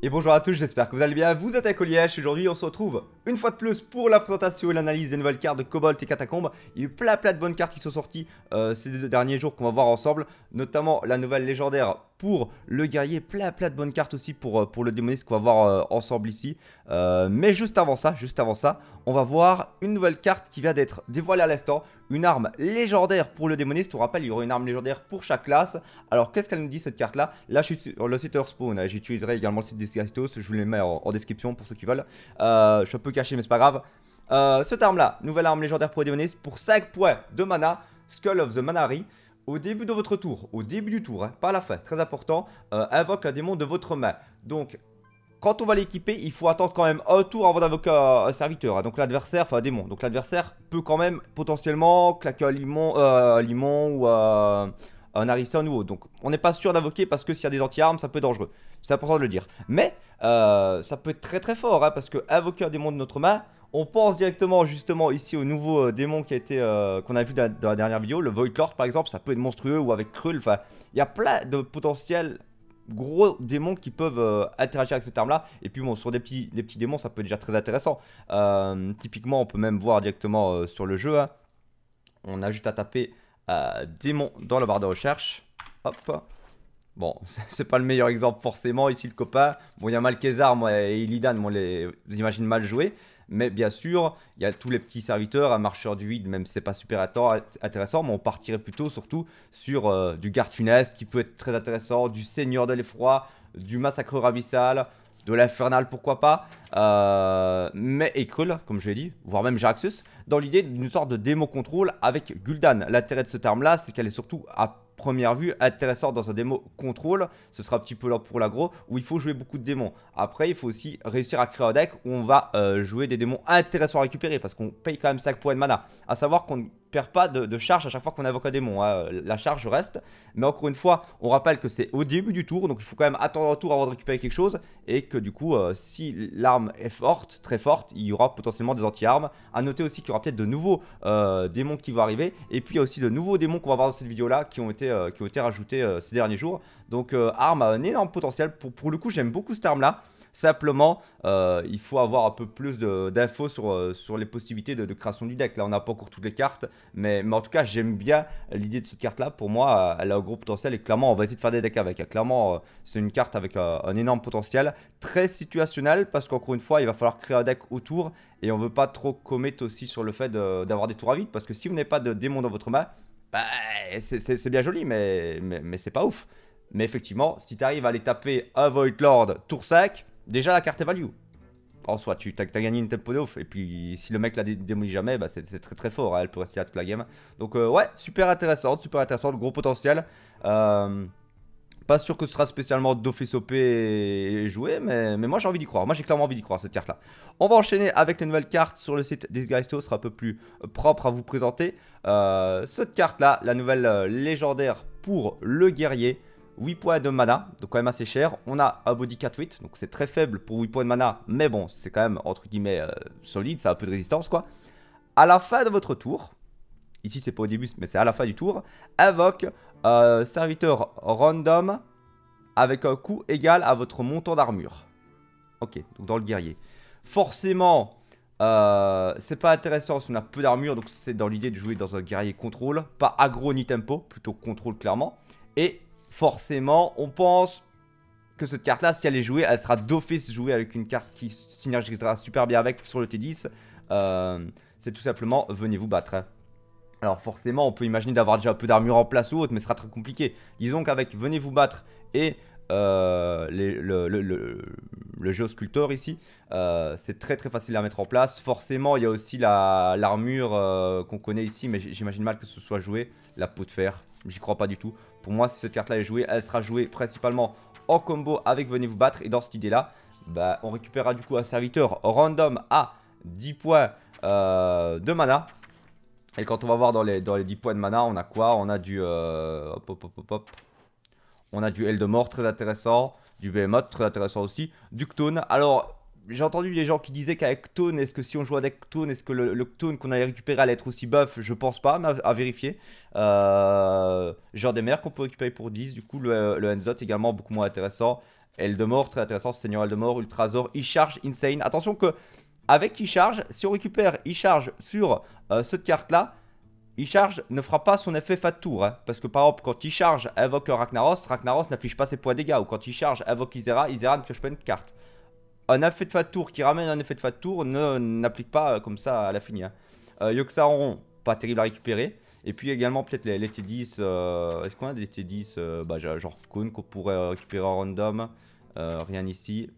Et bonjour à tous, j'espère que vous allez bien, vous êtes avec Oliech. Aujourd'hui on se retrouve une fois de plus pour la présentation et l'analyse des nouvelles cartes de Kobold et Catacombes. Il y a eu plein de bonnes cartes qui sont sorties ces deux derniers jours qu'on va voir ensemble, notamment la nouvelle légendaire pour le guerrier, plein de bonnes cartes aussi pour le démoniste qu'on va voir ensemble ici. Mais juste avant ça, on va voir une nouvelle carte qui vient d'être dévoilée à l'instant, une arme légendaire pour le démoniste. On rappelle, il y aura une arme légendaire pour chaque classe. Alors qu'est-ce qu'elle nous dit cette carte là? Là je suis sur le site Hearthstone, j'utiliserai également le site des je vous les mets en description pour ceux qui veulent. Je suis un peu caché mais c'est pas grave. Cette arme là, nouvelle arme légendaire pour les démonistes, pour 5 points de mana, Skull of the Man'ari. Au début de votre tour, au début du tour, hein, pas à la fin, très important, invoque un démon de votre main. Donc quand on va l'équiper, il faut attendre quand même un tour avant d'invoquer un serviteur, hein, donc l'adversaire, enfin un démon. Donc l'adversaire peut quand même potentiellement claquer un limon, ou un Harrison ou autre. Donc on n'est pas sûr d'invoquer parce que s'il y a des anti-armes ça peut être dangereux. C'est important de le dire. Mais ça peut être très fort hein, parce que invoquer un démon de notre main, on pense directement justement ici au nouveau démon qui a été qu'on a vu dans la dernière vidéo, le Void Lord par exemple, ça peut être monstrueux, ou avec Krull. Enfin il y a plein de potentiels gros démons qui peuvent interagir avec cette arme là. Et puis bon, sur des petits démons ça peut être déjà très intéressant. Typiquement on peut même voir directement sur le jeu hein. On a juste à taper démon dans la barre de recherche. Hop. Bon, c'est pas le meilleur exemple forcément ici le copain. Bon, il y a Malchezaar et Illidan, on les imagine mal jouer. Mais bien sûr, il y a tous les petits serviteurs, un marcheur du vide, même si c'est pas super intéressant. Mais on partirait plutôt surtout sur du garde funeste qui peut être très intéressant, du seigneur de l'effroi, du massacre ravissal, de l'infernal pourquoi pas. Mais Ekrul, comme je l'ai dit, voire même Jaraxus, dans l'idée d'une sorte de démo contrôle avec Gul'dan. L'intérêt de cette arme là, c'est qu'elle est surtout à première vue intéressante dans un démo contrôle. Ce sera un petit peu là pour l'aggro où il faut jouer beaucoup de démons. Après il faut aussi réussir à créer un deck où on va jouer des démons intéressants à récupérer, parce qu'on paye quand même 5 points de mana. À savoir qu'on ne perd pas de charge à chaque fois qu'on invoque un démon hein. La charge reste, mais encore une fois on rappelle que c'est au début du tour, donc il faut quand même attendre un tour avant de récupérer quelque chose. Et que du coup si l'arme est forte, très forte, il y aura potentiellement des anti-armes. À noter aussi qu'il y aura peut-être de nouveaux démons qui vont arriver. Et puis il y a aussi de nouveaux démons qu'on va voir dans cette vidéo là qui ont été rajoutés ces derniers jours. Donc arme a un énorme potentiel. Pour le coup j'aime beaucoup cette arme là. Simplement il faut avoir un peu plus d'infos sur les possibilités de création du deck. Là on n'a pas encore toutes les cartes, mais en tout cas j'aime bien l'idée de cette carte là. Pour moi elle a un gros potentiel et clairement on va essayer de faire des decks avec. Clairement c'est une carte avec un énorme potentiel, très situationnel, parce qu'encore une fois il va falloir créer un deck autour. Et on veut pas trop commettre aussi sur le fait d'avoir des tours à vide, parce que si vous n'avez pas de démon dans votre main, bah, c'est bien joli, mais c'est pas ouf. Mais effectivement, si tu arrives à aller taper un Voidlord tour 5, déjà la carte est value. En soit, tu as gagné une tempo de ouf. Et puis, si le mec la démolit jamais, bah, c'est très fort. Hein, elle peut rester là toute la game. Donc, ouais, super intéressante, gros potentiel. Pas sûr que ce sera spécialement d'office OP et joué, mais moi j'ai envie d'y croire. Moi j'ai clairement envie d'y croire cette carte là. On va enchaîner avec les nouvelles cartes sur le site d'Isgaristo, sera un peu plus propre à vous présenter. Cette carte là, la nouvelle légendaire pour le guerrier, 8 points de mana, donc quand même assez cher. On a un body 4-8, donc c'est très faible pour 8 points de mana, mais bon c'est quand même entre guillemets solide, ça a un peu de résistance quoi. À la fin de votre tour, ici c'est pas au début mais c'est à la fin du tour, invoque serviteur random avec un coût égal à votre montant d'armure. Ok, donc dans le guerrier forcément c'est pas intéressant si on a peu d'armure. Donc c'est dans l'idée de jouer dans un guerrier contrôle, pas aggro ni tempo, plutôt contrôle clairement. Et forcément on pense que cette carte là, si elle est jouée, elle sera d'office jouée avec une carte qui synergisera super bien avec sur le T10. C'est tout simplement Venez vous battre hein. Alors forcément on peut imaginer d'avoir déjà un peu d'armure en place ou autre, mais ce sera très compliqué. Disons qu'avec Venez vous battre et le géosculpteur ici, c'est très facile à mettre en place. Forcément il y a aussi l'armure qu'on connaît ici, mais j'imagine mal que ce soit joué. La peau de fer, j'y crois pas du tout. Pour moi si cette carte là est jouée, elle sera jouée principalement en combo avec Venez vous battre. Et dans cette idée là, bah, on récupérera du coup un serviteur random à 10 points de mana. Et quand on va voir dans les 10 points de mana, on a quoi? On a du on a du Eldemort, très intéressant. Du Behemoth, très intéressant aussi. Du Ctone. Alors j'ai entendu des gens qui disaient qu'avec Ctone, est-ce que si on jouait avec Ctone, est-ce que le Ctone qu'on allait récupérer allait être aussi buff? Je pense pas, mais à vérifier. Genre des mers qu'on peut récupérer pour 10. Du coup le Enzot également beaucoup moins intéressant. Eldemort, très intéressant, Seigneur Eldemort, Ultrasaure, I Charge, Insane. Attention que avec I Charge, si on récupère I Charge sur cette carte-là, I Charge ne fera pas son effet Fat Tour. Hein, parce que par exemple, quand I Charge invoque Ragnaros, Ragnaros n'affiche pas ses points dégâts. Ou quand I Charge invoque Ysera, Ysera ne pioche pas une carte. Un effet de Fat Tour qui ramène un effet de Fat Tour n'applique pas comme ça à la fin. Hein. Yoxaron, pas terrible à récupérer. Et puis également peut-être les T10, est-ce qu'on a des T10 bah, genre Cone qu'on pourrait récupérer en random. Rien ici.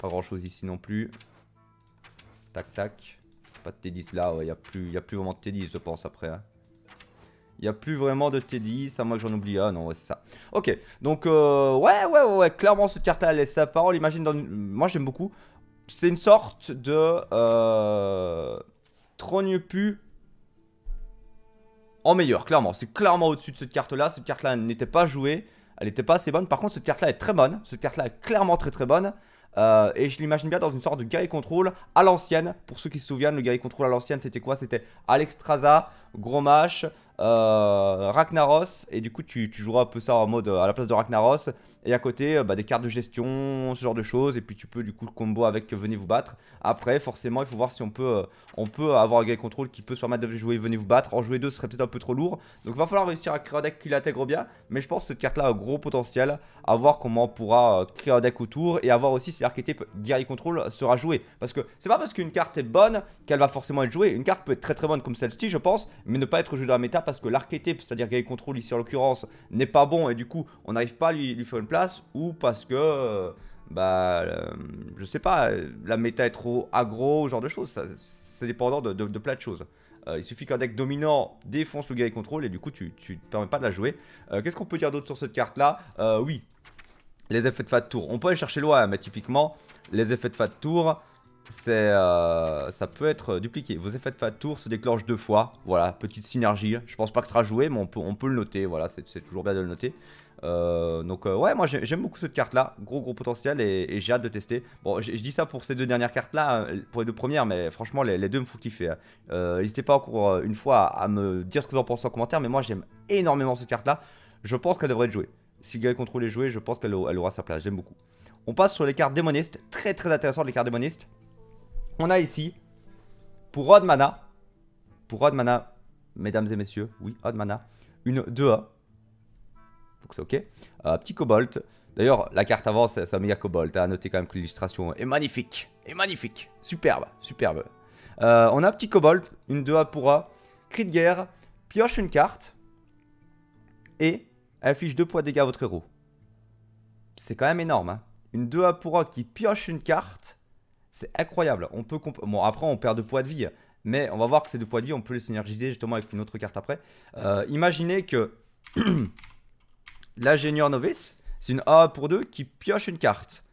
Pas grand chose ici non plus. Tac tac. Pas de T10 là, il n'y a plus vraiment de T10 je pense après. Hein. Il n'y a plus vraiment de T10, à moins que j'en oublie. Ah non, ouais, c'est ça. Ok, donc ouais, clairement cette carte-là, elle laisse sa parole. Imagine, dans une... moi j'aime beaucoup. C'est une sorte de Trognepu en meilleur, clairement. C'est clairement au-dessus de cette carte-là. Cette carte-là n'était pas jouée, elle n'était pas assez bonne. Par contre, cette carte-là est très bonne. Cette carte-là est clairement très très bonne. Et je l'imagine bien dans une sorte de guerrier contrôle à l'ancienne. Pour ceux qui se souviennent, le guerrier contrôle à l'ancienne, c'était quoi? C'était Alexstraza, Grommash, Ragnaros. Et du coup, tu joueras un peu ça en mode à la place de Ragnaros. Et à côté, bah, des cartes de gestion, ce genre de choses. Et puis tu peux du coup le combo avec Venez vous battre. Après, forcément, il faut voir si on peut avoir un guerrier contrôle qui peut se permettre de jouer Venez vous battre. En jouer deux, ce serait peut-être un peu trop lourd. Donc, il va falloir réussir à créer un deck qui l'intègre bien. Mais je pense que cette carte-là a un gros potentiel. À voir comment on pourra créer un deck autour et avoir aussi l'archétype guerrier contrôle sera joué, parce que c'est pas parce qu'une carte est bonne qu'elle va forcément être jouée. Une carte peut être très très bonne comme celle-ci je pense, mais ne pas être jouée dans la méta parce que l'archétype, c'est à dire guerrier contrôle ici en l'occurrence, n'est pas bon et du coup on n'arrive pas à lui faire une place, ou parce que bah je sais pas, la méta est trop aggro, genre de choses. C'est dépendant de plein de choses. Il suffit qu'un deck dominant défonce le guerrier contrôle et du coup tu te permets pas de la jouer. Qu'est-ce qu'on peut dire d'autre sur cette carte là? Oui, les effets de Fat Tour, on peut aller chercher loin, mais typiquement, les effets de Fat Tour, ça peut être dupliqué. Vos effets de Fat Tour se déclenchent deux fois, voilà, petite synergie. Je pense pas que ce sera joué, mais on peut le noter, voilà, c'est toujours bien de le noter. Donc ouais, moi j'aime beaucoup cette carte-là, gros potentiel et j'ai hâte de tester. Bon, je dis ça pour ces deux dernières cartes-là, pour les deux premières, mais franchement, les deux me font kiffer. Hein. N'hésitez pas encore une fois à me dire ce que vous en pensez en commentaire, mais moi j'aime énormément cette carte-là. Je pense qu'elle devrait être jouée. Si le guerrier contrôle est joué, je pense qu'elle aura sa place. J'aime beaucoup. On passe sur les cartes démonistes. Très très intéressantes les cartes démonistes. On a ici, pour Odd Mana, mesdames et messieurs, oui, Odd Mana, une 2-1. Donc c'est ok. Petit Kobold. D'ailleurs, la carte avant, c'est un méga Kobold. À noter quand même que l'illustration est magnifique. Superbe, on a un petit Kobold, une 2-1 pour 1. Cri de guerre, pioche une carte. Et... elle affiche 2 points de dégâts à votre héros. C'est quand même énorme. Hein. Une 2-1 pour 1 qui pioche une carte. C'est incroyable. On peut bon, après, on perd 2 points de vie. Mais on va voir que ces 2 points de vie, on peut les synergiser justement avec une autre carte après. Imaginez que l'ingénieur novice, c'est une 1-1 pour 2 qui pioche une carte.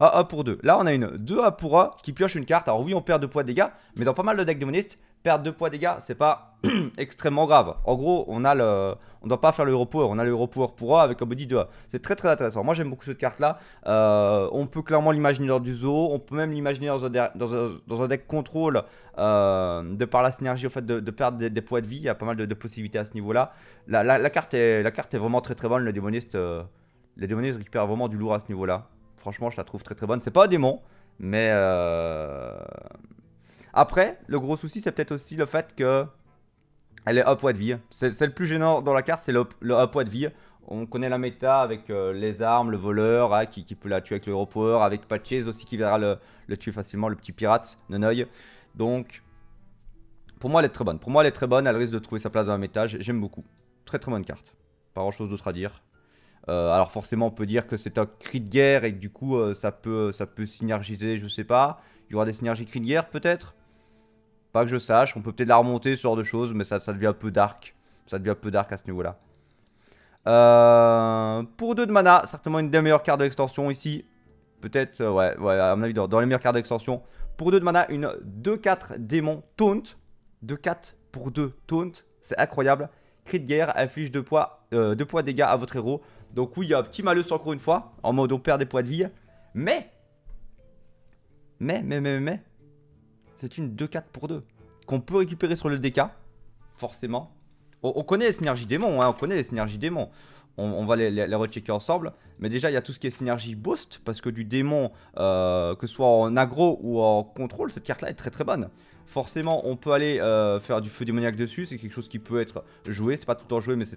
1-1 pour 2. Là, on a une 2-1 pour 1 qui pioche une carte. Alors oui, on perd 2 points de dégâts. Mais dans pas mal de decks démonistes, perdre 2 points de dégâts, c'est pas extrêmement grave. En gros, on doit pas faire le hero power. On a le hero power pour A avec un body 2A. C'est très très intéressant. Moi, j'aime beaucoup cette carte-là. On peut clairement l'imaginer lors du zoo. On peut même l'imaginer dans un deck contrôle de par la synergie au fait de perdre des points de vie. Il y a pas mal de possibilités à ce niveau-là. La carte est vraiment très très bonne. Les démonistes récupèrent vraiment du lourd à ce niveau-là. Franchement, je la trouve très très bonne. C'est pas un démon, mais... Après, le gros souci, c'est peut-être aussi le fait que elle est 1 point de vie. C'est le plus gênant dans la carte, c'est le 1 point de vie. On connaît la méta avec les armes, le voleur hein, qui peut la tuer avec le hero power, avec Patches aussi qui verra le tuer facilement, le petit pirate, Nonoï. Donc, pour moi, elle est très bonne. Elle risque de trouver sa place dans la méta. J'aime beaucoup. Très très bonne carte. Pas grand chose d'autre à dire. Alors forcément, on peut dire que c'est un cri de guerre et que du coup, ça peut synergiser, je sais pas. Il y aura des synergies cri de guerre peut-être. Pas que je sache, on peut peut-être la remonter, ce genre de choses, mais ça devient un peu dark. Ça devient un peu dark à ce niveau-là. Pour 2 de mana, certainement une des meilleures cartes d'extension ici. Peut-être, ouais, à mon avis, dans les meilleures cartes d'extension. Pour 2 de mana, une 2-4 démon taunt. 2-4 pour 2 taunt, c'est incroyable. Cri de guerre, inflige 2 points de dégâts à votre héros. Donc oui, il y a un petit malus encore une fois, en mode on perd des points de vie. Mais... c'est une 2-4 pour 2 qu'on peut récupérer sur le DK, forcément. On connaît les synergies démons, hein, on va les rechecker ensemble. Mais déjà il y a tout ce qui est synergie boost, parce que du démon, que ce soit en aggro ou en contrôle, cette carte là est très très bonne. Forcément on peut aller faire du feu démoniaque dessus, c'est quelque chose qui peut être joué. C'est pas tout le temps joué mais ça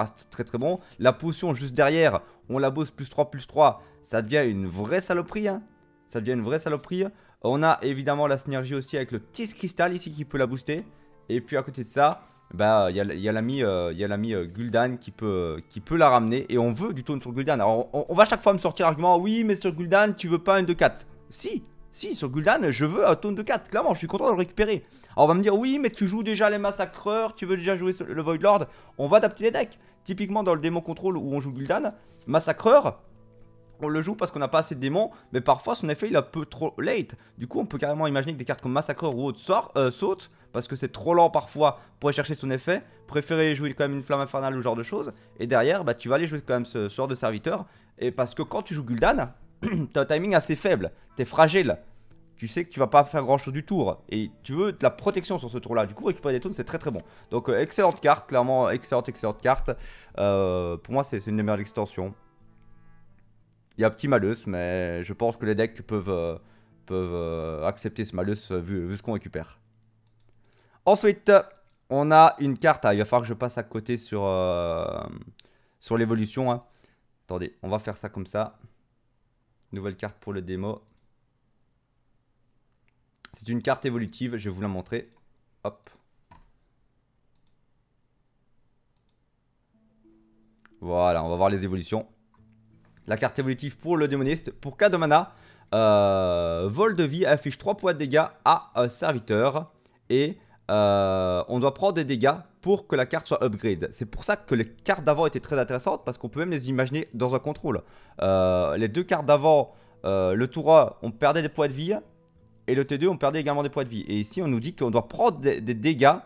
reste très très bon. La potion juste derrière, on la boost +3/+3, ça devient une vraie saloperie hein. Ça devient une vraie saloperie. On a évidemment la synergie aussi avec le Tis Cristal ici qui peut la booster. Et puis à côté de ça, bah, y a l'ami Gul'dan qui peut la ramener. Et on veut du taunt sur Gul'dan. Alors on va chaque fois me sortir l'argument, oui mais sur Gul'dan tu veux pas une 2/4. Si sur Gul'dan je veux un taunt de 4. Clairement je suis content de le récupérer. Alors on va me dire oui mais tu joues déjà les massacreurs, tu veux déjà jouer le Voidlord. On va adapter les decks. Typiquement dans le démon contrôle où on joue Gul'dan, massacreur, on le joue parce qu'on n'a pas assez de démons, mais parfois son effet il est un peu trop late. Du coup on peut carrément imaginer que des cartes comme Massacreur ou autre sautent, parce que c'est trop lent parfois pour aller chercher son effet. Préférez jouer quand même une flamme infernale ou ce genre de choses. Et derrière bah, tu vas aller jouer quand même ce genre de serviteur. Et parce que quand tu joues Gul'dan, t'as un timing assez faible, t'es fragile. Tu sais que tu vas pas faire grand chose du tour. Et tu veux de la protection sur ce tour là. Du coup récupérer des taunts c'est très très bon. Donc excellente carte, clairement excellente carte. Pour moi c'est une des meilleures extensions. Il y a un petit malus, mais je pense que les decks peuvent accepter ce malus vu ce qu'on récupère. Ensuite, on a une carte. Ah, il va falloir que je passe à côté sur l'évolution. Hein. Attendez, on va faire ça comme ça. Nouvelle carte pour le démo. C'est une carte évolutive, je vais vous la montrer. Hop. Voilà, on va voir les évolutions. La carte évolutive pour le démoniste, pour 4 de mana, vol de vie, affiche 3 points de dégâts à un serviteur. Et on doit prendre des dégâts pour que la carte soit upgrade. C'est pour ça que les cartes d'avant étaient très intéressantes, parce qu'on peut même les imaginer dans un contrôle. Les deux cartes d'avant, le tour 1, on perdait des points de vie, et le T2, on perdait également des points de vie. Et ici, on nous dit qu'on doit prendre des dégâts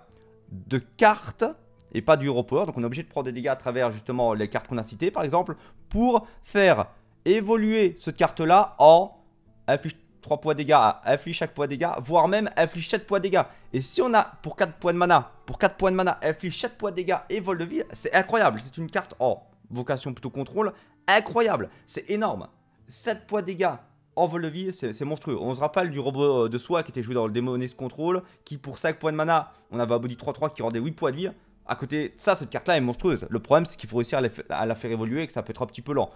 de cartes, et pas du hero power, donc on est obligé de prendre des dégâts à travers justement les cartes qu'on a citées par exemple, pour faire évoluer cette carte là en affiche 3 points de dégâts, affiche chaque point de dégâts, voire même affiche 7 points de dégâts. Et si on a pour 4 points de mana, affiche 7 points de dégâts et vol de vie, c'est incroyable. C'est une carte en vocation plutôt contrôle, incroyable, c'est énorme. 7 points de dégâts en vol de vie, c'est monstrueux. On se rappelle du robot de soie qui était joué dans le Démoniste Control, qui pour 5 points de mana, on avait un body 3-3 qui rendait 8 points de vie. À côté de ça, cette carte-là est monstrueuse. Le problème, c'est qu'il faut réussir à la faire évoluer et que ça peut être un petit peu lent.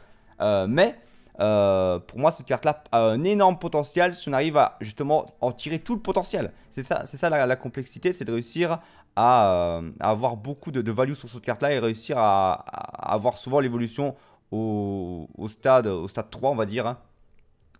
Mais pour moi, cette carte-là a un énorme potentiel si on arrive à justement en tirer tout le potentiel. C'est ça la complexité, c'est de réussir à avoir beaucoup de value sur cette carte-là et réussir à avoir souvent l'évolution au stade 3, on va dire. Hein.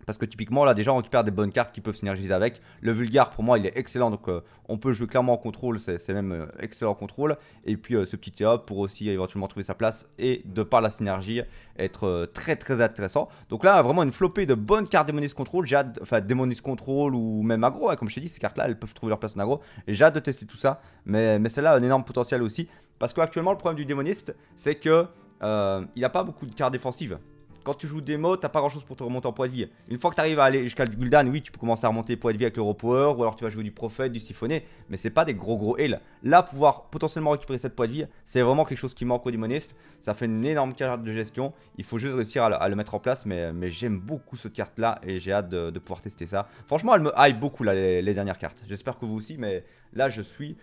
Parce que typiquement là déjà on récupère des bonnes cartes qui peuvent synergiser avec. Le vulgare pour moi il est excellent, donc on peut jouer clairement en contrôle, c'est même excellent en contrôle. Et puis ce petit TA pour aussi éventuellement trouver sa place et de par la synergie être très très intéressant. Donc là vraiment une flopée de bonnes cartes démonistes contrôle, j'ai hâte, enfin démonistes contrôle ou même aggro, hein, comme je t'ai dit ces cartes là elles peuvent trouver leur place en aggro. J'ai hâte de tester tout ça, mais celle-là a un énorme potentiel aussi. Parce qu'actuellement le problème du démoniste c'est que il n'a pas beaucoup de cartes défensives. Quand tu joues démo, t'as pas grand chose pour te remonter en poids de vie. Une fois que tu arrives à aller jusqu'à le Gul'dan, oui, tu peux commencer à remonter les poids de vie avec l'Hero Power, ou alors tu vas jouer du Prophète, du Siphonné, mais c'est pas des gros heals. Là, pouvoir potentiellement récupérer cette poids de vie, c'est vraiment quelque chose qui manque au démoniste. Ça fait une énorme carte de gestion. Il faut juste réussir à le mettre en place, mais j'aime beaucoup cette carte-là et j'ai hâte de pouvoir tester ça. Franchement, elle me hype beaucoup là, les dernières cartes. J'espère que vous aussi, mais là, je suis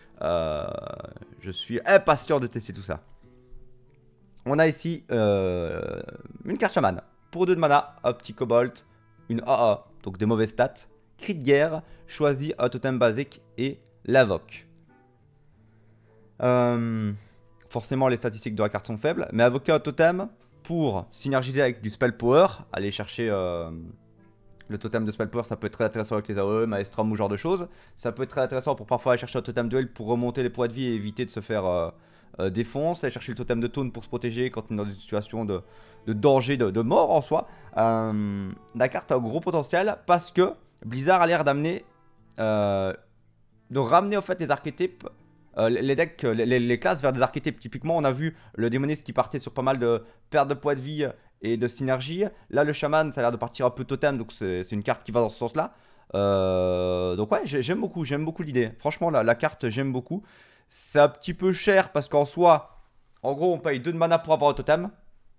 impatient de tester tout ça. On a ici une carte chaman pour 2 de mana, un petit kobold, une AA, donc des mauvaises stats, cri de guerre, choisis un totem basique et l'invoque. Forcément les statistiques de la carte sont faibles, mais invoquer un totem pour synergiser avec du spell power, aller chercher le totem de spell power, ça peut être très intéressant avec les AOE, Maelstrom ou genre de choses. Ça peut être très intéressant pour parfois aller chercher un totem duel pour remonter les points de vie et éviter de se faire... défonce, aller chercher le totem de taunt pour se protéger quand on est dans une situation de danger, de mort en soi. La carte a un gros potentiel parce que Blizzard a l'air d'amener, de ramener en fait les archétypes, les decks, les classes vers des archétypes. Typiquement, on a vu le démoniste qui partait sur pas mal de pertes de poids de vie et de synergie. Là, le chaman, ça a l'air de partir un peu totem, donc c'est une carte qui va dans ce sens-là. Donc ouais, j'aime beaucoup l'idée. Franchement, la carte, j'aime beaucoup. C'est un petit peu cher parce qu'en soi, en gros, on paye 2 de mana pour avoir un totem.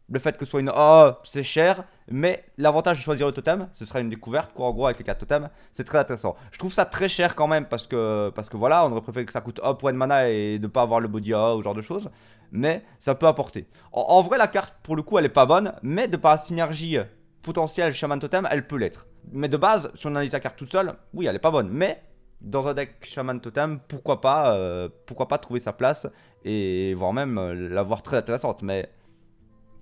Le fait que ce soit une A, c'est cher, mais l'avantage de choisir le totem, ce sera une découverte quoi en gros avec les 4 totems, c'est très intéressant. Je trouve ça très cher quand même parce que voilà, on aurait préféré que ça coûte 1 point de mana et de pas avoir le body A ou ce genre de choses, mais ça peut apporter. En vrai la carte pour le coup elle est pas bonne, mais de par synergie potentielle Shaman Totem, elle peut l'être. Mais de base, si on analyse la carte toute seule, oui elle est pas bonne, mais dans un deck Shaman Totem, pourquoi pas trouver sa place et voire même l'avoir très intéressante, mais...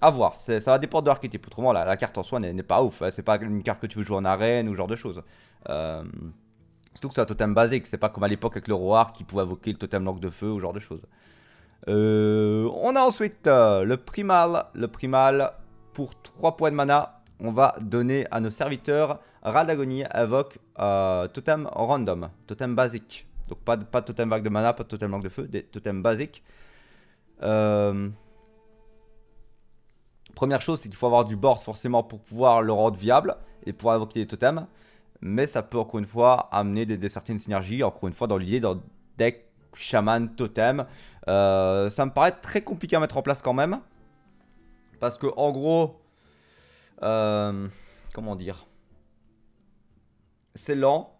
à voir, ça va dépendre de l'archétype. Autrement, la carte en soi n'est pas ouf. Hein. C'est pas une carte que tu veux jouer en arène ou ce genre de choses. Surtout que c'est un totem basique. C'est pas comme à l'époque avec le Roar qui pouvait invoquer le totem langue de feu ou ce genre de choses. On a ensuite le primal. Le primal, pour 3 points de mana, on va donner à nos serviteurs. Raldagonie invoque totem random, totem basique. Donc pas de totem vague de mana, pas de totem langue de feu, des totems basiques. Première chose, c'est qu'il faut avoir du board forcément pour pouvoir le rendre viable et pour invoquer des totems. Mais ça peut encore une fois amener des certaines synergies, encore une fois dans l'idée d'un deck shaman totem. Ça me paraît très compliqué à mettre en place quand même. Parce que en gros, comment dire, c'est lent.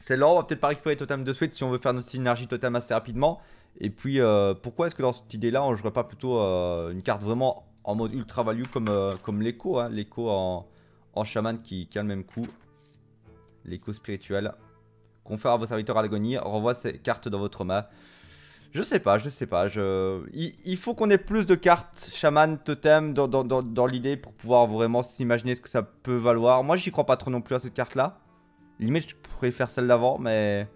C'est lent, on va peut-être pas récupérer les totems de suite si on veut faire notre synergie totem assez rapidement. Et puis pourquoi est-ce que dans cette idée-là, on ne jouerait pas plutôt une carte vraiment... en mode ultra value comme l'écho, hein. L'écho en shaman qui a le même coup. L'écho spirituel. Confère à vos serviteurs à l'agonie, renvoie ces cartes dans votre main. Je sais pas. Il faut qu'on ait plus de cartes shaman, totem dans l'idée pour pouvoir vraiment s'imaginer ce que ça peut valoir. Moi j'y crois pas trop non plus à cette carte là. Limite je préfère celle d'avant mais...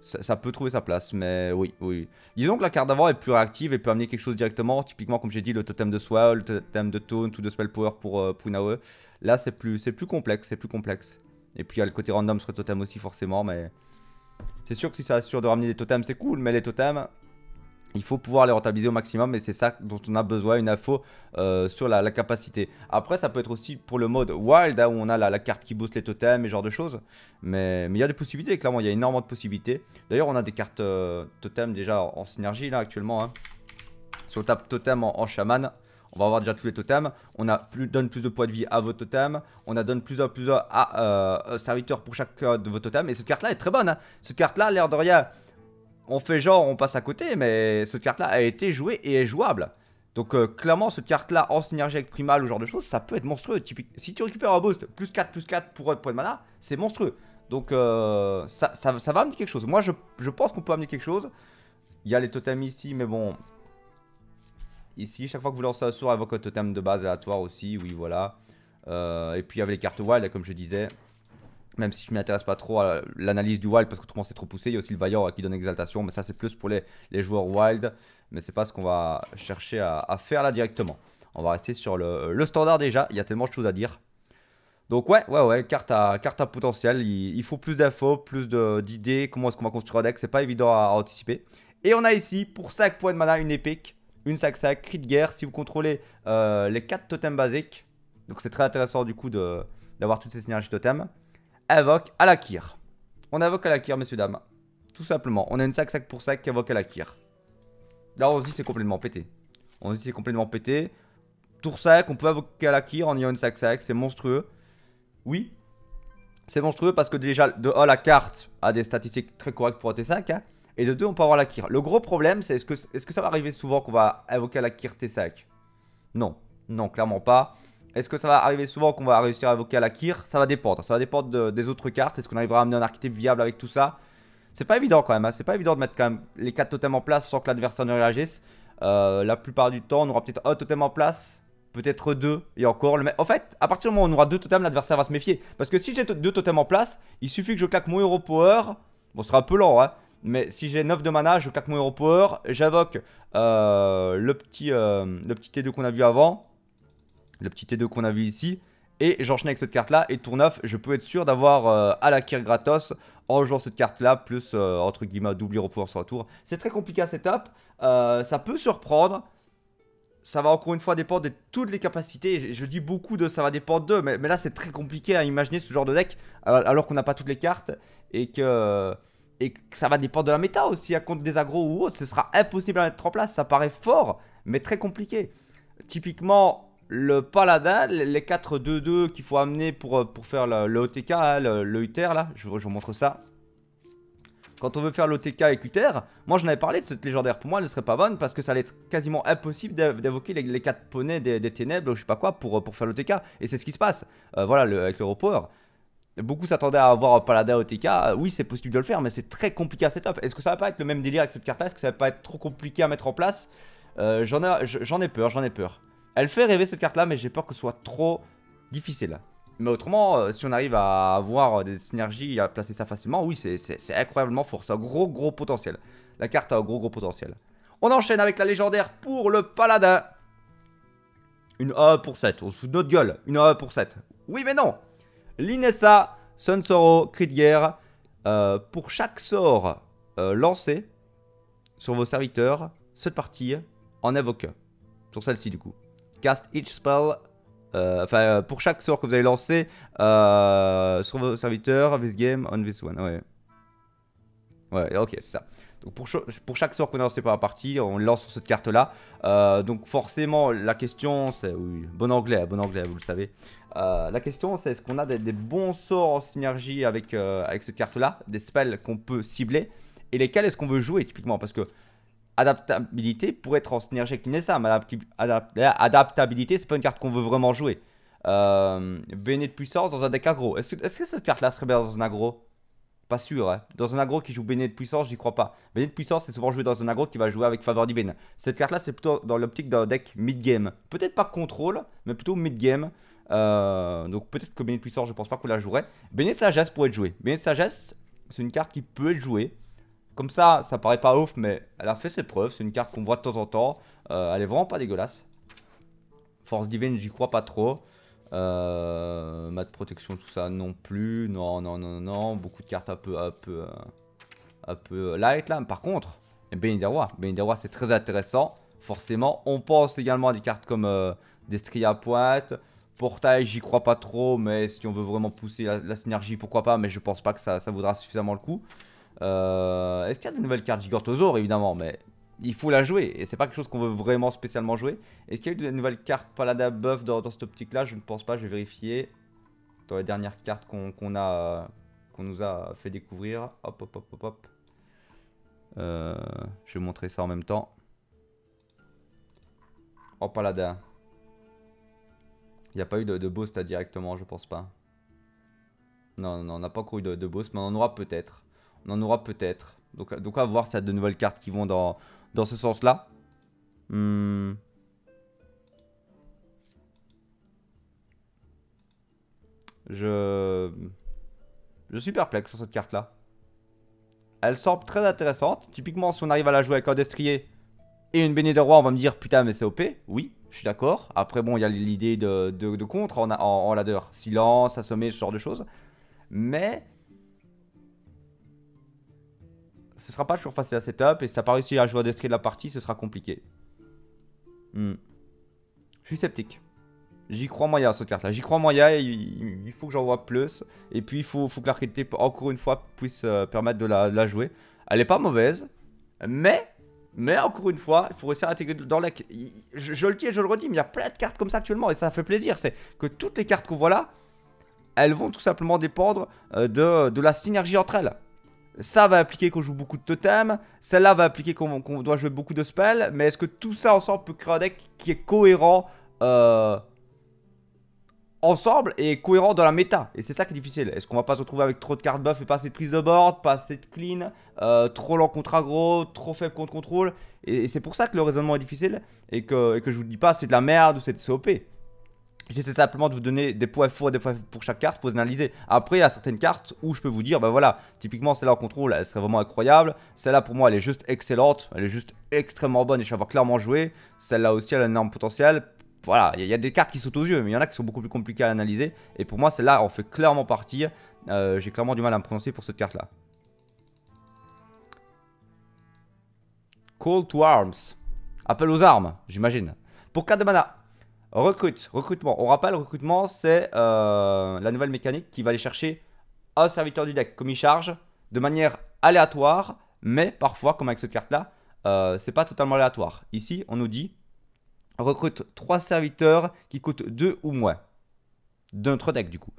Ça peut trouver sa place, mais oui. Disons que la carte d'avant est plus réactive et peut amener quelque chose directement. Typiquement, comme j'ai dit, le totem de Swell, le totem de Taunt ou de Spell Power pour une AOE. Là, c'est plus complexe. Et puis, il y a le côté random sur le totem aussi, forcément, mais... c'est sûr que si ça assure de ramener des totems, c'est cool, mais les totems, il faut pouvoir les rentabiliser au maximum. Et c'est ça dont on a besoin, une info sur la capacité. Après, ça peut être aussi pour le mode Wild, hein, où on a la carte qui booste les totems et ce genre de choses. Mais il y a des possibilités, clairement, il y a énormément de possibilités. D'ailleurs, on a des cartes totems déjà en synergie, là, actuellement. Hein. Si on tape totem en shaman, on va avoir déjà tous les totems. On a donne plus de points de vie à vos totems. On a donne plus à serviteurs pour chaque de vos totems. Et cette carte-là est très bonne. Hein. Cette carte-là, l'air de rien... on fait genre, on passe à côté, mais cette carte-là a été jouée et est jouable. Donc clairement, cette carte-là, en synergie avec Primal ou ce genre de choses, ça peut être monstrueux. Typique. Si tu récupères un boost, +4/+4 pour un point de mana, c'est monstrueux. Donc ça va amener quelque chose. Moi, je pense qu'on peut amener quelque chose. Il y a les totems ici, mais bon... ici, chaque fois que vous lancez un sort, invoque un totem de base aléatoire aussi, oui, voilà. Et puis, il y avait les cartes wild, comme je disais. Même si je m'intéresse pas trop à l'analyse du wild parce que tout le monde c'est trop poussé. Il y a aussi le vaillant qui donne exaltation, mais ça c'est plus pour les joueurs wild. Mais c'est pas ce qu'on va chercher à faire là directement. On va rester sur le standard déjà, il y a tellement de choses à dire. Donc ouais, carte à potentiel. Il faut plus d'infos, plus d'idées. Comment est-ce qu'on va construire un deck, c'est pas évident à anticiper. Et on a ici pour 5 points de mana une épique, une 5/5, cri de guerre. Si vous contrôlez les 4 totems basiques, donc c'est très intéressant du coup d'avoir toutes ces synergies totems. Invoque Alakir. On invoque Alakir, messieurs, dames. Tout simplement. On a une 5/5 pour 5 qui invoque Alakir. Là, on se dit c'est complètement pété. On se dit c'est complètement pété. Tour 5, on peut invoquer Alakir en ayant une 5/5. C'est monstrueux. Oui. C'est monstrueux parce que déjà, de 1, la carte a des statistiques très correctes pour un T5. Hein, et de 2, on peut avoir Alakir. Le gros problème, c'est est-ce que ça va arriver souvent qu'on va invoquer Alakir T5? Non. Non, clairement pas. Est-ce que ça va arriver souvent qu'on va réussir à invoquer Alakir? Ça va dépendre. Ça va dépendre des autres cartes. Est-ce qu'on arrivera à amener un archétype viable avec tout ça? C'est pas évident quand même. Hein. C'est pas évident de mettre quand même les 4 totems en place sans que l'adversaire ne réagisse. La plupart du temps, on aura peut-être un totem en place. Peut-être 2 et encore. En fait, à partir du moment où on aura 2 totems, l'adversaire va se méfier. Parce que si j'ai 2 totems en place, il suffit que je claque mon hero power. Bon, ce sera un peu lent, hein. Mais si j'ai 9 de mana, je claque mon hero power. J'invoque le petit T2 qu'on a vu avant. Le petit T2 qu'on a vu ici. Et j'enchaîne avec cette carte là. Et tour 9, je peux être sûr d'avoir Alakir gratos en jouant cette carte là. Plus entre guillemets double hero power sur un tour. C'est très compliqué à setup. Ça peut surprendre. Ça va encore une fois dépendre de toutes les capacités. Je dis beaucoup de ça va dépendre d'eux. Mais là c'est très compliqué à imaginer ce genre de deck. Alors qu'on n'a pas toutes les cartes. Et que ça va dépendre de la méta aussi. À compte des agros ou autres. Ce sera impossible à mettre en place. Ça paraît fort. Mais très compliqué. Typiquement... le paladin, les 4-2-2 qu'il faut amener pour faire le OTK, hein, le UTR là, je vous montre ça. Quand on veut faire l'OTK avec UTR, moi j'en avais parlé de cette légendaire, pour moi elle ne serait pas bonne parce que ça allait être quasiment impossible d'évoquer les 4 poneys des ténèbres ou je sais pas quoi pour faire l'OTK. Et c'est ce qui se passe, voilà, avec le repower. Beaucoup s'attendaient à avoir Paladin OTK, oui c'est possible de le faire mais c'est très compliqué à setup. Est-ce que ça va pas être le même délire avec cette carte-là? Est-ce que ça va pas être trop compliqué à mettre en place? J'en ai peur. Elle fait rêver cette carte-là mais j'ai peur que ce soit trop difficile. Mais autrement, si on arrive à avoir des synergies et à placer ça facilement, oui c'est incroyablement fort, c'est un gros potentiel. La carte a un gros potentiel. On enchaîne avec la légendaire pour le Paladin. Une AE pour 7, on se fout de notre gueule, une AE pour 7. Oui mais non! L'Inessa, Sunsoro, Cri de Guerre, pour chaque sort lancé sur vos serviteurs, cette partie en évoque un. Sur celle-ci du coup. Cast each spell, enfin pour chaque sort que vous avez lancé sur vos serviteurs, this game, on this one, ouais. Ouais, ok, c'est ça. Donc pour chaque sort qu'on a lancé par la partie, on lance sur cette carte-là. Donc forcément, la question, c'est... Oui, bon anglais, vous le savez. La question, c'est est-ce qu'on a des bons sorts en synergie avec, avec cette carte-là? Des spells qu'on peut cibler? Et lesquels est-ce qu'on veut jouer, typiquement? Parce que adaptabilité pourrait être en synergie avec l'Inessa. Mais adaptabilité, c'est pas une carte qu'on veut vraiment jouer. Béné de puissance dans un deck aggro. Est-ce que cette carte-là serait bien dans un aggro? Pas sûr, hein. Dans un aggro qui joue Béné de puissance, j'y crois pas. Béné de puissance, c'est souvent joué dans un aggro qui va jouer avec faveur divine. Cette carte-là, c'est plutôt dans l'optique d'un deck mid-game. Peut-être pas contrôle, mais plutôt mid-game. Donc peut-être que Béné de puissance, je pense pas qu'on la jouerait. Béné de sagesse pourrait être joué. Béné de sagesse, c'est une carte qui peut être jouée. Comme ça, ça paraît pas ouf, mais elle a fait ses preuves. C'est une carte qu'on voit de temps en temps. Elle est vraiment pas dégueulasse. Force divine, j'y crois pas trop. Mat de protection, tout ça non plus. Non. Beaucoup de cartes un peu light là. Par contre, Béni des rois, c'est très intéressant. Forcément, on pense également à des cartes comme Destria Pointe. Portail, j'y crois pas trop. Mais si on veut vraiment pousser la synergie, pourquoi pas. Mais je pense pas que ça vaudra suffisamment le coup. Est-ce qu'il y a de nouvelles cartes? Gigantosaure évidemment, mais il faut la jouer, et c'est pas quelque chose qu'on veut vraiment spécialement jouer. Est-ce qu'il y a eu de nouvelles cartes Paladin buff dans cette optique-là? Je ne pense pas, je vais vérifier. Dans les dernières cartes qu'on nous a fait découvrir. Hop. Je vais vous montrer ça en même temps. En Paladin. Il n'y a pas eu de boost là, directement, je pense pas. Non, on n'a pas encore eu de boost, mais on en aura peut-être. Donc à voir si y a de nouvelles cartes qui vont dans ce sens-là. Je suis perplexe sur cette carte-là. Elle semble très intéressante. Typiquement, si on arrive à la jouer avec un destrier et une Béné de roi, on va me dire putain mais c'est OP. Oui, je suis d'accord. Après bon, il y a l'idée de contre en ladder. Silence, assommer, ce genre de choses. Mais... ce sera pas toujours facile à setup, et si t'as pas réussi à jouer à destrier de la partie, ce sera compliqué. Je suis sceptique. J'y crois moyen à cette carte là. J'y crois moyen, et il faut que j'en vois plus. Et puis il faut que l'archétype, encore une fois, puisse permettre de la jouer. Elle est pas mauvaise, mais encore une fois, il faut réussir à l'intégrer dans la... Je le dis et je le redis, mais il y a plein de cartes comme ça actuellement, et ça fait plaisir. C'est que toutes les cartes qu'on voit là, elles vont tout simplement dépendre de la synergie entre elles. Ça va impliquer qu'on joue beaucoup de totems, celle-là va impliquer qu'on doit jouer beaucoup de spells, mais est-ce que tout ça ensemble peut créer un deck qui est cohérent ensemble et cohérent dans la méta? Et c'est ça qui est difficile. Est-ce qu'on va pas se retrouver avec trop de cartes buff et pas assez de prise de board, pas assez de clean, trop lent contre aggro, trop faible contre contrôle? Et c'est pour ça que le raisonnement est difficile et que je vous dis pas c'est de la merde ou c'est de OP. J'essaie simplement de vous donner des points forts et des points pour chaque carte pour vous analyser. Après, il y a certaines cartes où je peux vous dire, ben voilà, typiquement celle-là en contrôle, elle serait vraiment incroyable. Celle-là pour moi, elle est juste excellente, elle est juste extrêmement bonne et je vais avoir clairement joué. Celle-là aussi, elle a un énorme potentiel. Voilà, il y a des cartes qui sautent aux yeux, mais il y en a qui sont beaucoup plus compliquées à analyser. Et pour moi, celle-là en fait clairement partie. J'ai clairement du mal à me prononcer pour cette carte-là. Call to Arms. Appel aux armes, j'imagine. Pour 4 de mana. Recrutement. On rappelle, recrutement, c'est la nouvelle mécanique qui va aller chercher un serviteur du deck comme il charge de manière aléatoire, mais parfois, comme avec cette carte-là, c'est pas totalement aléatoire. Ici, on nous dit recrute 3 serviteurs qui coûtent 2 ou moins. D'un autre deck du coup.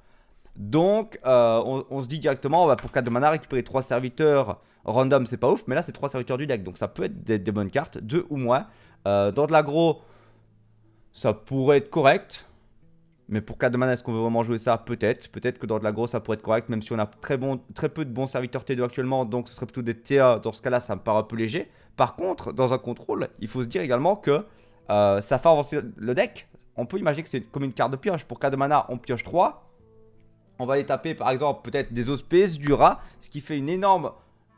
Donc on se dit directement, bah, pour 4 de mana, récupérer 3 serviteurs random c'est pas ouf. Mais là c'est 3 serviteurs du deck, donc ça peut être des bonnes cartes, 2 ou moins. Dans de l'aggro, ça pourrait être correct. Mais pour 4 de mana, est-ce qu'on veut vraiment jouer ça? Peut-être. Peut-être que dans de l'aggro, ça pourrait être correct, même si on a très peu de bons serviteurs T2 actuellement. Donc ce serait plutôt des TA. Dans ce cas-là, ça me paraît un peu léger. Par contre, dans un contrôle, il faut se dire également que ça fait avancer le deck. On peut imaginer que c'est comme une carte de pioche. Pour 4 de mana, on pioche 3. On va les taper par exemple peut-être des auspices, du rat. Ce qui fait une énorme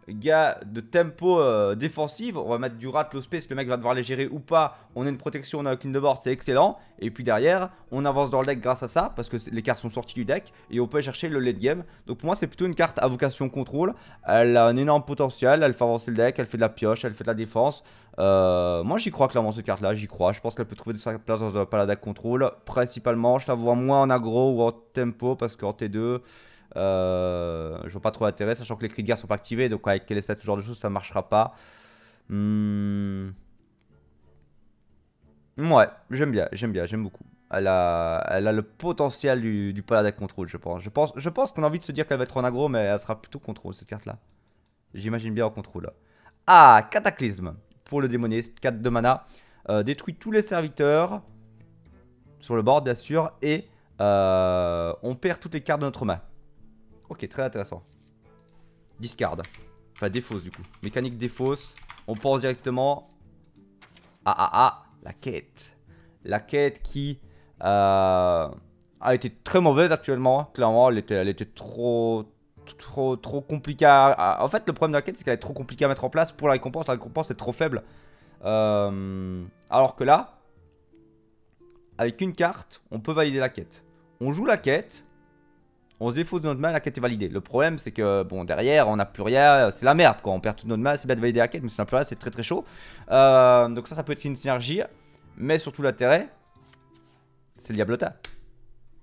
gain de tempo défensive. On va mettre du rat, de l'auspice, le mec va devoir les gérer ou pas. On a une protection, on a un clean de board, c'est excellent. Et puis derrière, on avance dans le deck grâce à ça. Parce que les cartes sont sorties du deck. Et on peut chercher le late game. Donc pour moi c'est plutôt une carte à vocation contrôle. Elle a un énorme potentiel, elle fait avancer le deck, elle fait de la pioche, elle fait de la défense. Moi j'y crois clairement cette carte là, j'y crois. Je pense qu'elle peut trouver de sa place dans un paladin contrôle. Principalement, je la vois moins en aggro ou en tempo parce qu'en T2, je vois pas trop l'intérêt, sachant que les cris de guerre sont pas activés. Donc avec LSA, ce genre de choses, ça marchera pas. Ouais, j'aime bien, j'aime beaucoup. Elle a le potentiel du paladin contrôle, je pense. Je pense qu'on a envie de se dire qu'elle va être en aggro, mais elle sera plutôt contrôle cette carte là. J'imagine bien en contrôle. Ah, cataclysme pour le démoniste, 4 de mana, détruit tous les serviteurs sur le board bien sûr, et on perd toutes les cartes de notre main. Ok, très intéressant. Discard, enfin défausse du coup, mécanique défausse. On pense directement à la quête qui a été très mauvaise actuellement. Clairement, elle était trop compliqué à... En fait le problème de la quête c'est qu'elle est trop compliquée à mettre en place pour la récompense est trop faible. Alors que là, avec une carte, on peut valider la quête. On joue la quête, on se défausse de notre main, la quête est validée. Le problème c'est que bon, derrière on n'a plus rien, c'est la merde quoi, on perd toute notre main, c'est bien de valider la quête mais c'est un peu là, c'est très chaud. Donc ça peut être une synergie, mais surtout l'intérêt c'est le diablotin.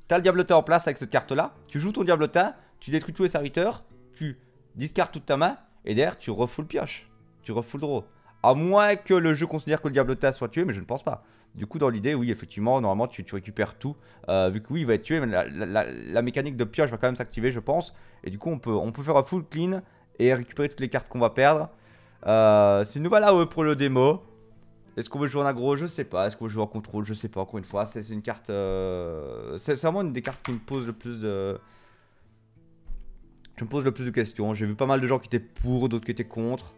T'as le diablotin en place avec cette carte là, tu joues ton diablotin, tu détruis tous les serviteurs, tu discardes toute ta main et derrière tu refoules pioche, tu refoules draw. À moins que le jeu considère que le diablotin soit tué, mais je ne pense pas. Du coup dans l'idée, oui effectivement, normalement tu récupères tout. Vu que oui il va être tué, mais la mécanique de pioche va quand même s'activer je pense. Et du coup on peut faire un full clean et récupérer toutes les cartes qu'on va perdre. C'est une nouvelle AOE pour le démo. Est-ce qu'on veut jouer en aggro? Je sais pas. Est-ce qu'on veut jouer en contrôle? Je sais pas, encore une fois. C'est une carte... c'est vraiment une des cartes qui me pose le plus de... Je me pose le plus de questions. J'ai vu pas mal de gens qui étaient pour, d'autres qui étaient contre.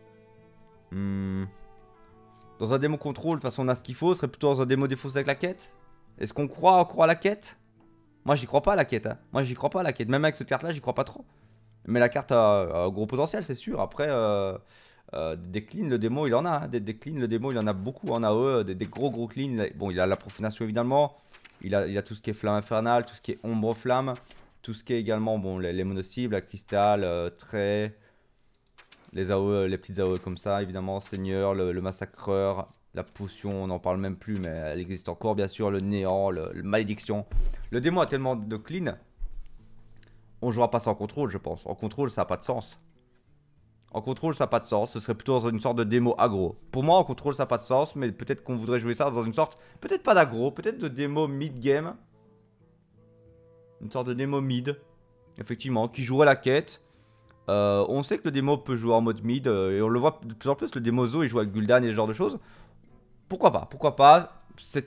Dans un démo contrôle, de toute façon on a ce qu'il faut. Ce serait plutôt dans un démo défausse avec la quête. Est-ce qu'on croit encore à la quête? Moi j'y crois pas à la quête. Hein. Moi j'y crois pas à la quête. Même avec cette carte là j'y crois pas trop. Mais la carte a un gros potentiel c'est sûr. Après des cleans le démo il en a. Hein. Des cleans le démo il en a beaucoup en AE. Des gros cleans. Bon il a la profanation évidemment. Il a tout ce qui est flamme infernale, tout ce qui est ombre flamme. Tout ce qui est également, bon, les mono-cibles, la cristal, trait, les AOE, les petites AOE comme ça, évidemment, seigneur, le massacreur, la potion, on n'en parle même plus, mais elle existe encore, bien sûr, le néant, le malédiction. Le démon a tellement de clean, on jouera pas sans contrôle, je pense. En contrôle, ça n'a pas de sens. En contrôle, ça n'a pas de sens, ce serait plutôt dans une sorte de démo aggro. Pour moi, en contrôle, ça n'a pas de sens, mais peut-être qu'on voudrait jouer ça dans une sorte, peut-être pas d'aggro, peut-être de démo mid-game. Une sorte de démo mid, effectivement, qui jouerait la quête. On sait que le démo peut jouer en mode mid, et on le voit de plus en plus, le démo Zo, il joue avec Gul'dan et ce genre de choses. Pourquoi pas, c'est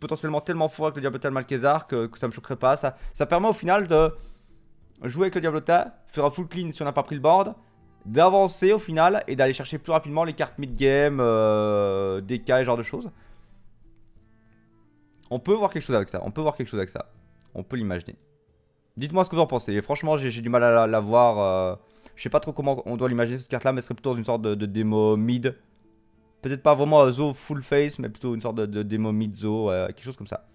potentiellement tellement fort avec le diablotin de Malchezaar que ça me choquerait pas. Ça permet au final de jouer avec le diablotin, faire un full clean si on n'a pas pris le board, d'avancer au final, et d'aller chercher plus rapidement les cartes mid-game, DK et ce genre de choses. On peut voir quelque chose avec ça, on peut l'imaginer. Dites-moi ce que vous en pensez. Et franchement, j'ai du mal à la voir. Je sais pas trop comment on doit l'imaginer cette carte-là, mais ce serait plutôt une sorte de démo mid. Peut-être pas vraiment Zo full face, mais plutôt une sorte de démo mid Zo, quelque chose comme ça.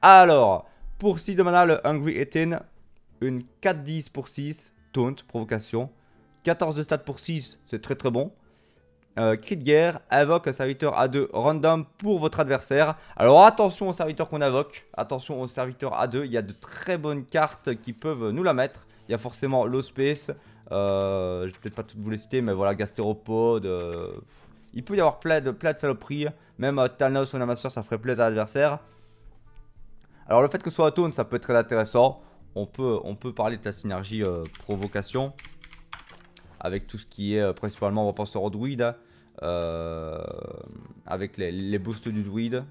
Alors, pour 6 de mana, le Hungry Eaten, une 4-10 pour 6, taunt, provocation. 14 de stats pour 6, c'est très bon. Cri de guerre, invoque un serviteur A2 random pour votre adversaire. Alors attention aux serviteurs qu'on invoque, attention aux serviteurs A2, il y a de très bonnes cartes qui peuvent nous la mettre. Il y a forcément l'Auspice, je vais peut-être pas toutes vous les citer, mais voilà, Gastéropode, Il peut y avoir plein de saloperies. Même Thanos ou Namasseur, ça ferait plaisir à l'adversaire. Alors le fait que ce soit Atone, ça peut être très intéressant. On peut parler de la synergie provocation. Avec tout ce qui est principalement, on va penser au druide. Avec les boosts du druide.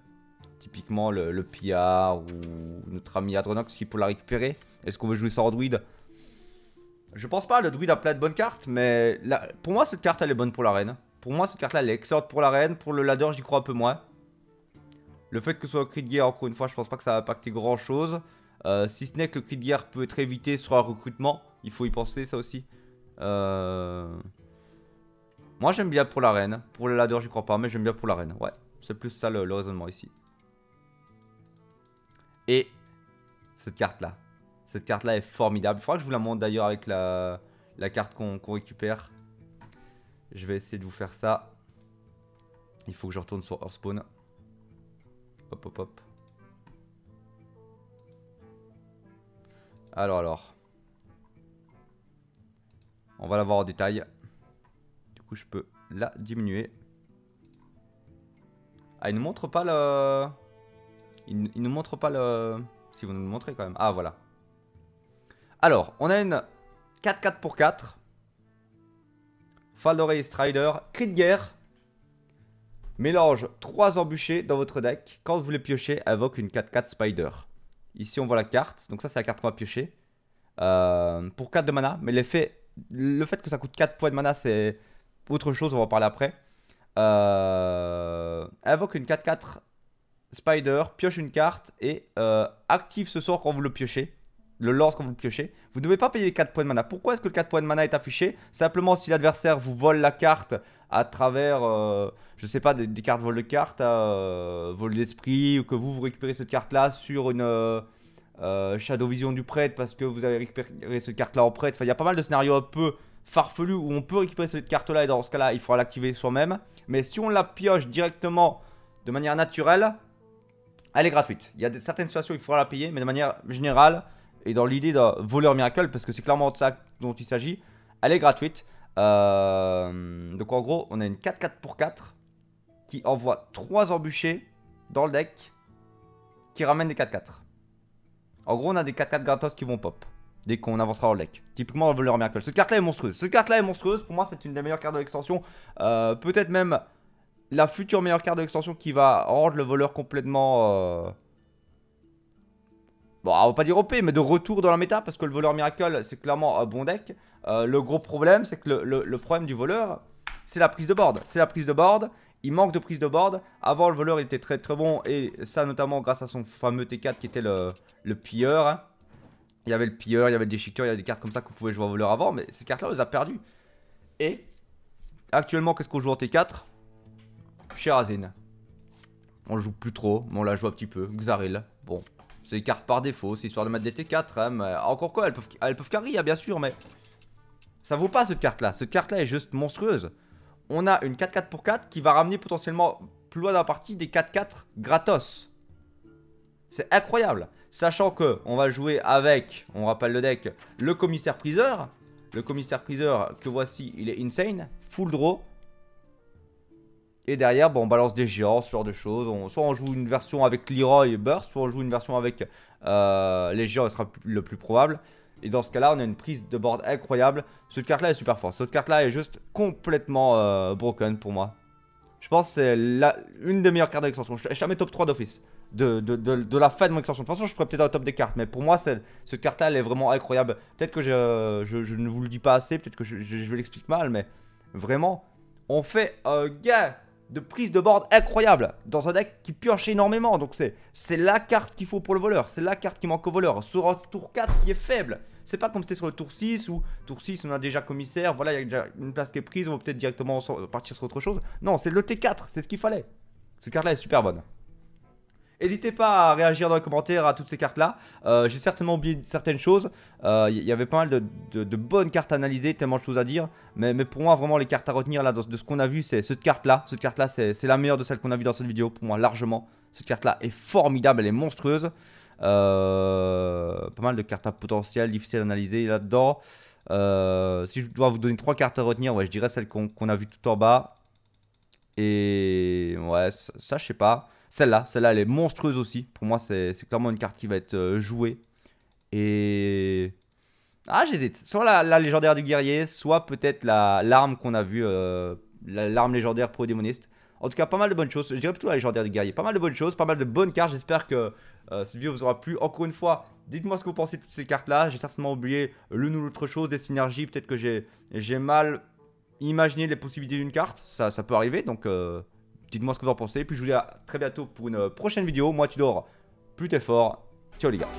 Typiquement le pillard ou notre ami Adronox qui peut la récupérer. Est-ce qu'on veut jouer sans druide? Je pense pas, le druide a plein de bonnes cartes. Mais là, pour moi cette carte elle est bonne pour l'arène. Pour moi cette carte là elle est excellente pour l'arène. Pour le ladder j'y crois un peu moins. Le fait que ce soit un cri de guerre, encore une fois je pense pas que ça va impacter grand chose. Si ce n'est que le cri de guerre peut être évité sur un recrutement. Il faut y penser ça aussi. Moi j'aime bien pour l'arène. Pour le ladder j'y crois pas mais j'aime bien pour l'arène. Ouais, c'est plus ça le raisonnement ici. Et cette carte là est formidable. Il faudra que je vous la montre d'ailleurs avec la carte qu'on récupère. Je vais essayer de vous faire ça. Il faut que je retourne sur Hearthstone. Hop hop hop. Alors. On va la voir en détail. Du coup je peux la diminuer. Ah il ne montre pas le... Il ne nous montre pas le... Si vous nous le montrez quand même. Ah voilà. Alors on a une 4-4 pour 4. Fal d'oreille Strider. Cri de guerre. Mélange 3 embûchés dans votre deck. Quand vous les piochez, invoque une 4-4 Spider. Ici on voit la carte. Donc ça c'est la carte qu'on va piocher pour 4 de mana. Mais l'effet, le fait que ça coûte 4 points de mana c'est autre chose, on va en parler après. Invoque une 4-4 Spider, pioche une carte et active ce sort quand vous le piochez. Le lance quand vous le piochez. Vous ne devez pas payer les 4 points de mana. Pourquoi est-ce que le 4 points de mana est affiché? Simplement si l'adversaire vous vole la carte à travers, je sais pas, des cartes vol de cartes, vol d'esprit, ou que vous récupérez cette carte là sur une Shadow Vision du prêtre parce que vous avez récupéré cette carte là en prêtre. Enfin, il y a pas mal de scénarios un peu farfelus où on peut récupérer cette carte là et dans ce cas là, il faudra l'activer soi-même. Mais si on la pioche directement de manière naturelle, elle est gratuite. Il y a certaines situations où il faudra la payer, mais de manière générale, et dans l'idée d'un voleur miracle, parce que c'est clairement de ça dont il s'agit, elle est gratuite. Donc en gros, on a une 4-4 pour 4 qui envoie 3 embûchés dans le deck qui ramène des 4-4. En gros, on a des 4-4 gratos qui vont pop dès qu'on avancera dans le deck. Typiquement, un voleur miracle. Cette carte-là est monstrueuse. Cette carte-là est monstrueuse. Pour moi, c'est une des meilleures cartes de l'extension. Peut-être même... la future meilleure carte de l'extension qui va rendre le voleur complètement... Bon, on va pas dire OP, mais de retour dans la méta, parce que le voleur miracle, c'est clairement un bon deck. Le gros problème, c'est que le problème du voleur, c'est la prise de board. C'est la prise de board, il manque de prise de board. Avant, le voleur, il était très très bon, et ça notamment grâce à son fameux T4 qui était le pilleur. Hein. Il y avait le pilleur, il y avait le déchiqueteur, il y avait des cartes comme ça qu'on pouvait jouer au voleur avant, mais ces cartes-là, on les a perdues. Et, actuellement, qu'est-ce qu'on joue en T4 ? Cherazin, on le joue plus trop, mais on la joue un petit peu. Xaril, bon, c'est des cartes par défaut, c'est histoire de mettre des T4, hein, mais encore quoi, elles peuvent carry, hein, bien sûr, mais ça vaut pas cette carte-là. Cette carte-là est juste monstrueuse. On a une 4-4 pour 4 qui va ramener potentiellement plus loin dans la partie des 4-4 gratos. C'est incroyable, sachant que on va jouer avec, on rappelle le deck, le commissaire-priseur. Le commissaire-priseur que voici, il est insane, full draw. Et derrière, bon, on balance des géants, ce genre de choses. Soit on joue une version avec Leeroy et Burst, soit on joue une version avec les géants, ce sera le plus probable. Et dans ce cas-là, on a une prise de board incroyable. Cette carte-là est super forte. Cette carte-là est juste complètement broken pour moi. Je pense que c'est une des meilleures cartes de l'extension. Je la mets top 3 d'office de la fin de mon extension. De toute façon, je ferai peut-être un top des cartes. Mais pour moi, cette carte-là, elle est vraiment incroyable. Peut-être que je ne vous le dis pas assez, peut-être que je l'explique mal, mais vraiment, on fait un gain de prise de board incroyable dans un deck qui pioche énormément. Donc c'est la carte qu'il faut pour le voleur. C'est la carte qui manque au voleur. Sur un tour 4 qui est faible. C'est pas comme c'était sur le tour 6 où tour 6 on a déjà commissaire. Voilà, il y a déjà une place qui est prise. On va peut-être directement partir sur autre chose. Non, c'est le T4. C'est ce qu'il fallait. Cette carte là est super bonne. N'hésitez pas à réagir dans les commentaires à toutes ces cartes-là. J'ai certainement oublié certaines choses. Il y avait pas mal de bonnes cartes à analyser, tellement de choses à dire. Mais pour moi, vraiment, les cartes à retenir là, de ce qu'on a vu, c'est cette carte-là. Cette carte-là, c'est la meilleure de celle qu'on a vue dans cette vidéo, pour moi, largement. Cette carte-là est formidable, elle est monstrueuse. Pas mal de cartes à potentiel, difficiles à analyser là-dedans. Si je dois vous donner 3 cartes à retenir, ouais, je dirais celles qu'on a vues tout en bas. Et ouais, ça je sais pas. Celle-là elle est monstrueuse aussi. Pour moi c'est clairement une carte qui va être jouée. Et... ah j'hésite. Soit la légendaire du guerrier, soit peut-être l'arme qu'on a vue, l'arme légendaire pro démoniste. En tout cas pas mal de bonnes choses. Je dirais plutôt la légendaire du guerrier. Pas mal de bonnes choses, pas mal de bonnes cartes. J'espère que cette vidéo vous aura plu. Encore une fois, dites-moi ce que vous pensez de toutes ces cartes là. J'ai certainement oublié l'une ou l'autre chose. Des synergies, peut-être que j'ai mal... imaginez les possibilités d'une carte, ça peut arriver, donc dites-moi ce que vous en pensez. Puis je vous dis à très bientôt pour une prochaine vidéo. Moi tu dors, plus t'es fort, ciao les gars.